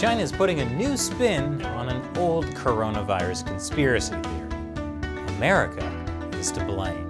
China is putting a new spin on an old coronavirus conspiracy theory. America is to blame.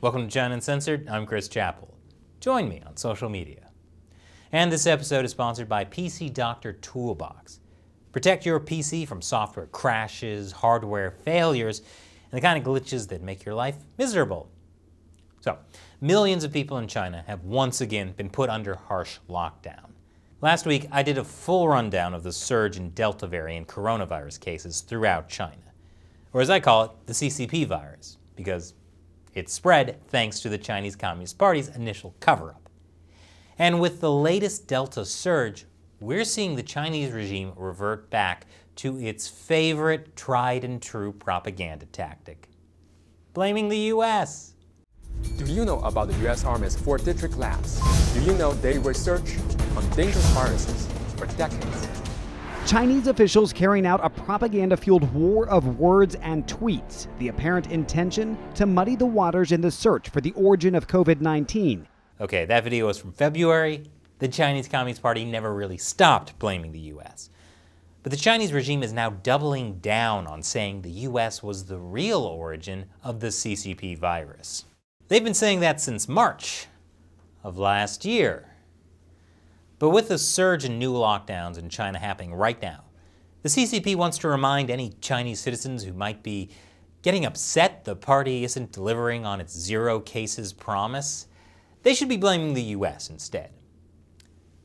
Welcome to China Uncensored, I'm Chris Chappell. Join me on social media. And this episode is sponsored by PC Doctor Toolbox. Protect your PC from software crashes, hardware failures, and the kind of glitches that make your life miserable. So, millions of people in China have once again been put under harsh lockdown. Last week, I did a full rundown of the surge in Delta variant coronavirus cases throughout China, or as I call it, the CCP virus, because it spread thanks to the Chinese Communist Party's initial cover-up. And with the latest Delta surge, we're seeing the Chinese regime revert back to its favorite tried-and-true propaganda tactic, blaming the U.S. Do you know about the U.S. Army's Fort Detrick labs? Do you know they researched on dangerous viruses for decades? Chinese officials carrying out a propaganda-fueled war of words and tweets, the apparent intention to muddy the waters in the search for the origin of COVID-19. Okay, that video was from February. The Chinese Communist Party never really stopped blaming the U.S. But the Chinese regime is now doubling down on saying the U.S. was the real origin of the CCP virus. They've been saying that since March of last year. But with the surge in new lockdowns in China happening right now, the CCP wants to remind any Chinese citizens who might be getting upset the party isn't delivering on its zero cases promise, they should be blaming the U.S. instead.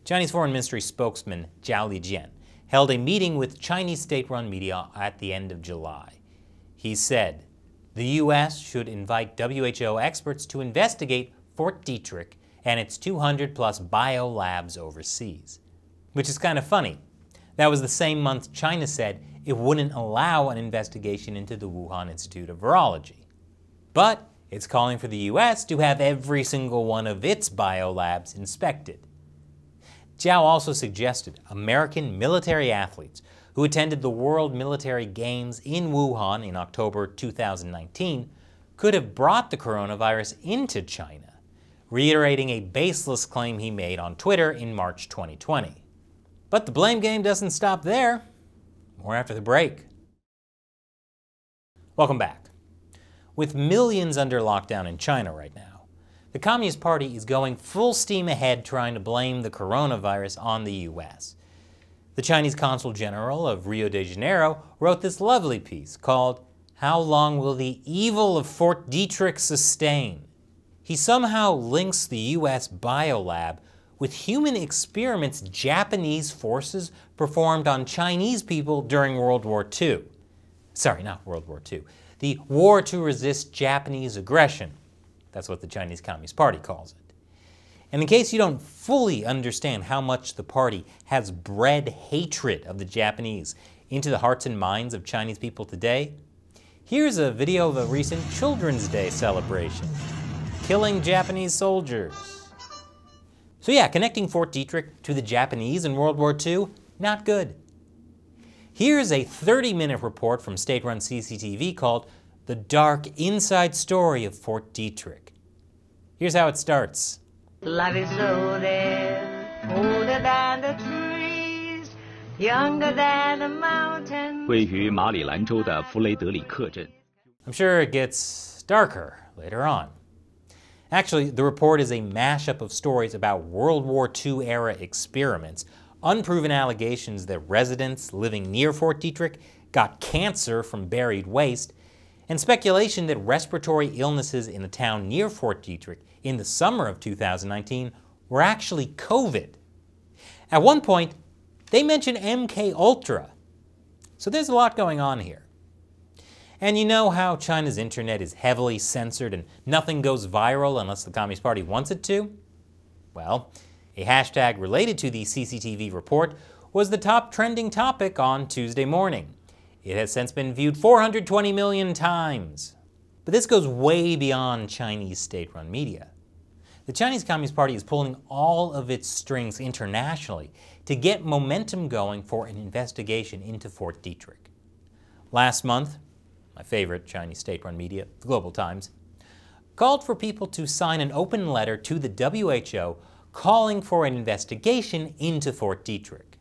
Chinese Foreign Ministry spokesman Zhao Lijian held a meeting with Chinese state-run media at the end of July. He said, the U.S. should invite WHO experts to investigate Fort Detrick and its 200-plus bio labs overseas. Which is kind of funny. That was the same month China said it wouldn't allow an investigation into the Wuhan Institute of Virology. But it's calling for the U.S. to have every single one of its bio labs inspected. Zhao also suggested American military athletes who attended the World Military Games in Wuhan in October 2019 could have brought the coronavirus into China, reiterating a baseless claim he made on Twitter in March 2020. But the blame game doesn't stop there. More after the break. Welcome back. With millions under lockdown in China right now, the Communist Party is going full steam ahead trying to blame the coronavirus on the U.S. The Chinese Consul General of Rio de Janeiro wrote this lovely piece called, "How Long Will the Evil of Fort Detrick Sustain?" He somehow links the U.S. biolab with human experiments Japanese forces performed on Chinese people during World War II. Sorry, not World War II. The War to Resist Japanese Aggression. That's what the Chinese Communist Party calls it. And in case you don't fully understand how much the party has bred hatred of the Japanese into the hearts and minds of Chinese people today, here's a video of a recent Children's Day celebration. Killing Japanese soldiers. So yeah, connecting Fort Detrick to the Japanese in World War II, not good. Here's a 30-minute report from state-run CCTV called The Dark Inside Story of Fort Detrick. Here's how it starts. Love is older, older than the trees, younger than the mountains. 位于马里兰州的弗雷德里克镇. I'm sure it gets darker later on. Actually, the report is a mashup of stories about World War II-era experiments, unproven allegations that residents living near Fort Detrick got cancer from buried waste, and speculation that respiratory illnesses in the town near Fort Detrick in the summer of 2019 were actually COVID. At one point, they mention MKUltra. So there's a lot going on here. And you know how China's internet is heavily censored and nothing goes viral unless the Communist Party wants it to? Well, a hashtag related to the CCTV report was the top trending topic on Tuesday morning. It has since been viewed 420 million times. But this goes way beyond Chinese state-run media. The Chinese Communist Party is pulling all of its strings internationally to get momentum going for an investigation into Fort Detrick. Last month, my favorite Chinese state-run media, the Global Times, called for people to sign an open letter to the WHO calling for an investigation into Fort Detrick.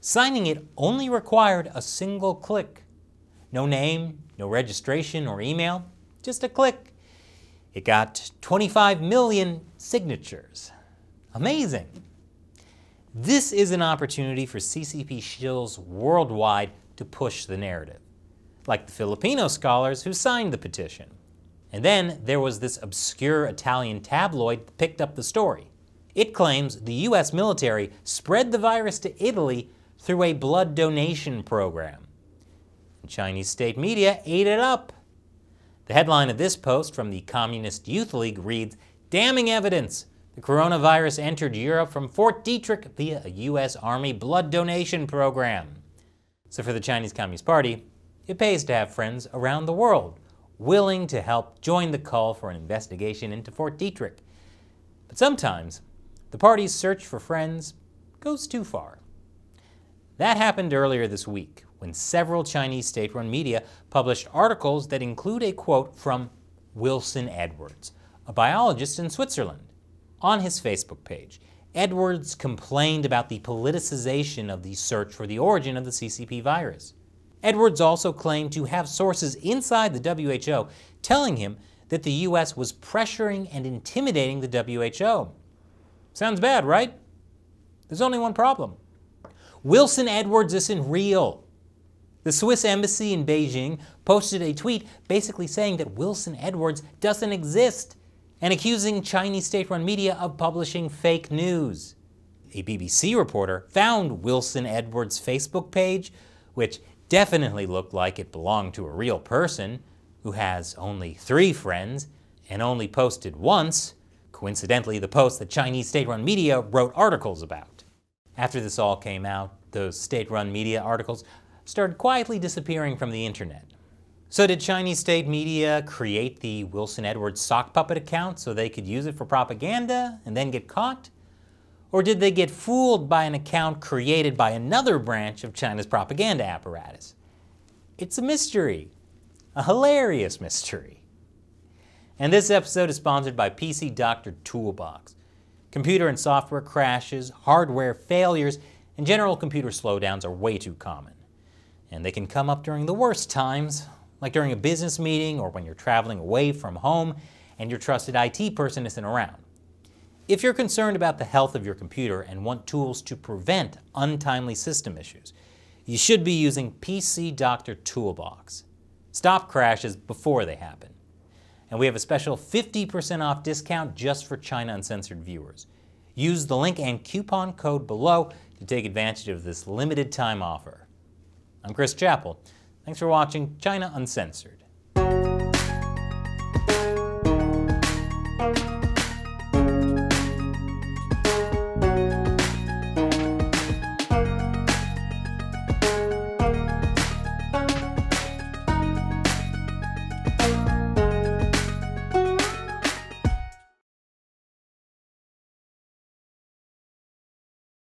Signing it only required a single click. No name, no registration or email, just a click. It got 25 million signatures. Amazing. This is an opportunity for CCP shills worldwide to push the narrative, like the Filipino scholars who signed the petition. And then there was this obscure Italian tabloid that picked up the story. It claims the US military spread the virus to Italy through a blood donation program. The Chinese state media ate it up. The headline of this post from the Communist Youth League reads, "Damning evidence, the coronavirus entered Europe from Fort Detrick via a US Army blood donation program." So for the Chinese Communist Party, it pays to have friends around the world willing to help join the call for an investigation into Fort Detrick. But sometimes the party's search for friends goes too far. That happened earlier this week, when several Chinese state-run media published articles that include a quote from Wilson Edwards, a biologist in Switzerland. On his Facebook page, Edwards complained about the politicization of the search for the origin of the CCP virus. Edwards also claimed to have sources inside the WHO telling him that the US was pressuring and intimidating the WHO. Sounds bad, right? There's only one problem. Wilson Edwards isn't real. The Swiss embassy in Beijing posted a tweet basically saying that Wilson Edwards doesn't exist and accusing Chinese state-run media of publishing fake news. A BBC reporter found Wilson Edwards' Facebook page, which definitely looked like it belonged to a real person who has only 3 friends and only posted once, coincidentally the post that Chinese state-run media wrote articles about. After this all came out, those state-run media articles started quietly disappearing from the internet. So did Chinese state media create the Wilson Edwards sock puppet account so they could use it for propaganda and then get caught? Or did they get fooled by an account created by another branch of China's propaganda apparatus? It's a mystery, a hilarious mystery. And this episode is sponsored by PC Doctor Toolbox. Computer and software crashes, hardware failures, and general computer slowdowns are way too common. And they can come up during the worst times, like during a business meeting or when you're traveling away from home and your trusted IT person isn't around. If you're concerned about the health of your computer and want tools to prevent untimely system issues, you should be using PC Doctor Toolbox. Stop crashes before they happen. And we have a special 50% off discount just for China Uncensored viewers. Use the link and coupon code below to take advantage of this limited time offer. I'm Chris Chappell. Thanks for watching China Uncensored.